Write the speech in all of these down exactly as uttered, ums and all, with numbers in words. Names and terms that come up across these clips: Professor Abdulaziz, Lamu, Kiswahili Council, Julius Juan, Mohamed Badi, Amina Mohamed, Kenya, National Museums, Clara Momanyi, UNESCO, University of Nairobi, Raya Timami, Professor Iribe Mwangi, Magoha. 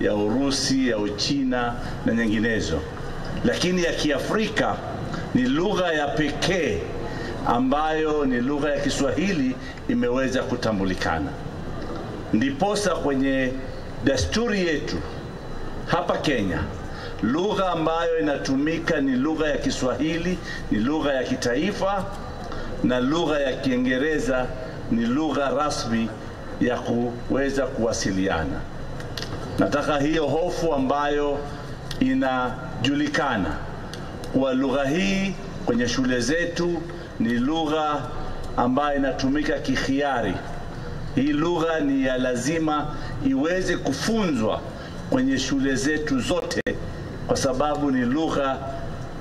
ya Urusi, ya Uchina na nyinginezo, lakini ya Kiafrika ni lugha ya pekee ambayo ni lugha ya Kiswahili imeweza kutambulikana. Ndiposa kwenye dasturi yetu hapa Kenya, lugha ambayo inatumika ni lugha ya Kiswahili, ni lugha ya kitaifa, na lugha ya Kiingereza ni lugha rasmi ya kuweza kuwasiliana. Nataka hiyo hofu ambayo inajulikana kwa lugha hii kwenye shule zetu ni lugha ambayo inatumika kihiari. Hii lugha ni ya lazima iweze kufunzwa kwenye shule zetu zote, kwa sababu ni lugha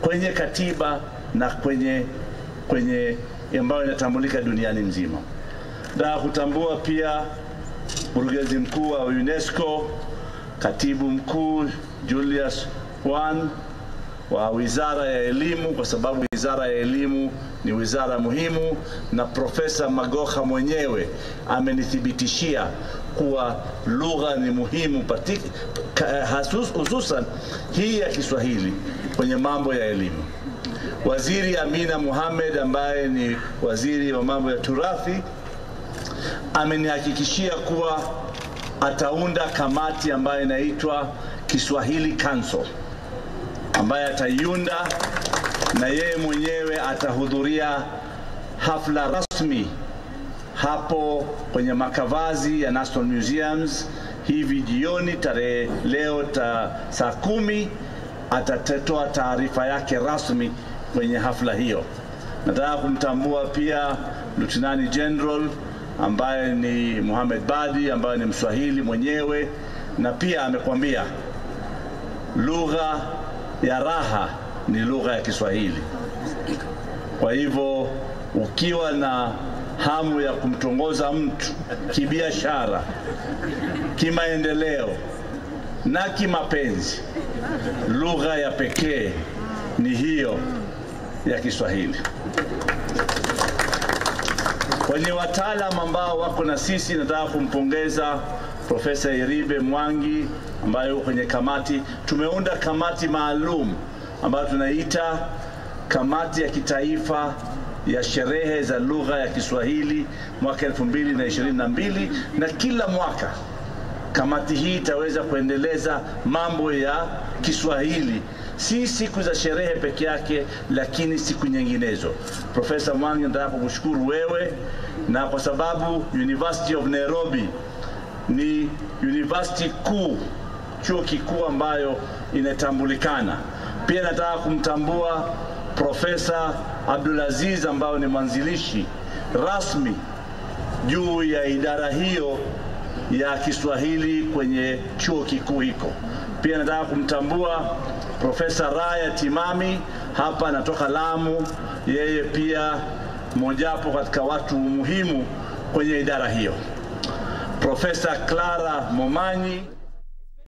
kwenye katiba na kwenye kwenye ambayo inatambulika duniani mzima. Na kutambua pia mkurugenzi mkuu wa UNESCO, katibu mkuu Julius Juan wa Wizara ya Elimu, kwa sababu Wizara ya Elimu ni wizara muhimu, na Profesa Magoha mwenyewe amenithibitishia kuwa lugha ni muhimu hususan hii ya Kiswahili kwenye mambo ya elimu. Waziri Amina Mohamed ambaye ni waziri wa mambo ya turathi amenihakikishia kuwa ataunda kamati ambayo inaitwa Kiswahili Council, ambaye ataiunda na yeye mwenyewe atahudhuria hafla rasmi hapo kwenye makavazi ya National Museums hivi jioni tarehe leo ta, saa kumi atatoa taarifa yake rasmi kwenye hafla hiyo. Nataka kumtambua pia Lieutenant General ambaye ni Mohamed Badi ambaye ni Mswahili mwenyewe, na pia amekwambia lugha ya raha ni lugha ya Kiswahili. Kwa hivyo ukiwa na hamu ya kumtongoza mtu kibiashara, kimaendeleo na kimapenzi, lugha ya pekee ni hiyo ya Kiswahili. Kwenye wataalamu ambao wako na sisi, nataka kumpongeza Professor Iribe Mwangi ambaye kwenye kamati tumeunda kamati maalum ambayo tunaita Kamati ya Kitaifa ya Sherehe za Lugha ya Kiswahili mwaka elfu mbili na ishirini na mbili, na kila mwaka kamati hii itaweza kuendeleza mambo ya Kiswahili, si siku za sherehe peke yake lakini siku nyinginezo. Profesa Mwangi, nataka kukushukuru wewe, na kwa sababu University of Nairobi ni university kuu, chuo kikuu ambayo inatambulikana pia. Nataka kumtambua Professor Abdulaziz ambao ni mwanzilishi rasmi juu ya idara hiyo ya Kiswahili kwenye chuo kikuu hiko. Pia nataka kumtambua Professor Raya Timami hapa anatoka Lamu, yeye pia mojawapo katika watu muhimu kwenye idara hiyo. Professor Clara Momanyi